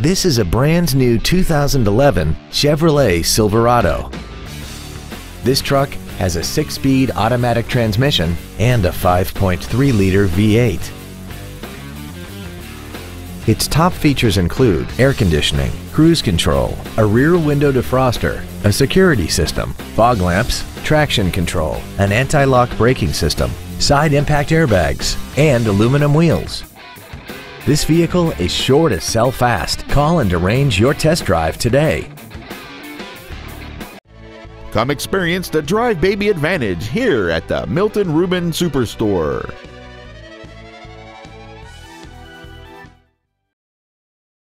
This is a brand new 2011 Chevrolet Silverado. This truck has a 6-speed automatic transmission and a 5.3-liter V8. Its top features include air conditioning, cruise control, a rear window defroster, a security system, fog lamps, traction control, an anti-lock braking system, side impact airbags, and aluminum wheels. This vehicle is sure to sell fast. Call and arrange your test drive today. Come experience the Drive Baby Advantage here at the Milton Ruben Superstore.